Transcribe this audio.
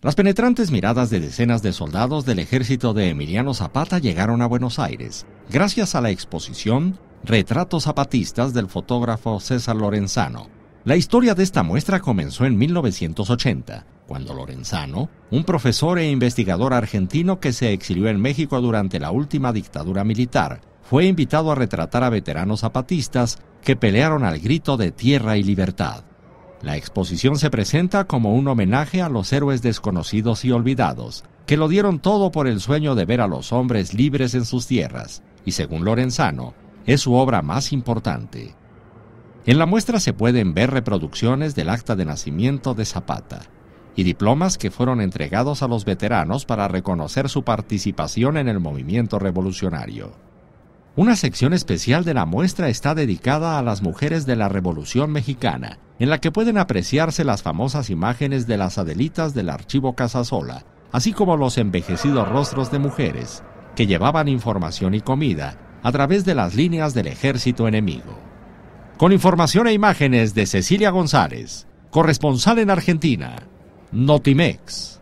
Las penetrantes miradas de decenas de soldados del ejército de Emiliano Zapata llegaron a Buenos Aires, gracias a la exposición Retratos zapatistas del fotógrafo César Lorenzano. La historia de esta muestra comenzó en 1980, cuando Lorenzano, un profesor e investigador argentino que se exilió en México durante la última dictadura militar, fue invitado a retratar a veteranos zapatistas que pelearon al grito de tierra y libertad. La exposición se presenta como un homenaje a los héroes desconocidos y olvidados, que lo dieron todo por el sueño de ver a los hombres libres en sus tierras, y según Lorenzano, es su obra más importante. En la muestra se pueden ver reproducciones del acta de nacimiento de Zapata y diplomas que fueron entregados a los veteranos para reconocer su participación en el movimiento revolucionario. Una sección especial de la muestra está dedicada a las mujeres de la Revolución Mexicana, en la que pueden apreciarse las famosas imágenes de las adelitas del archivo Casasola, así como los envejecidos rostros de mujeres que llevaban información y comida a través de las líneas del ejército enemigo. Con información e imágenes de Cecilia González, corresponsal en Argentina, Notimex.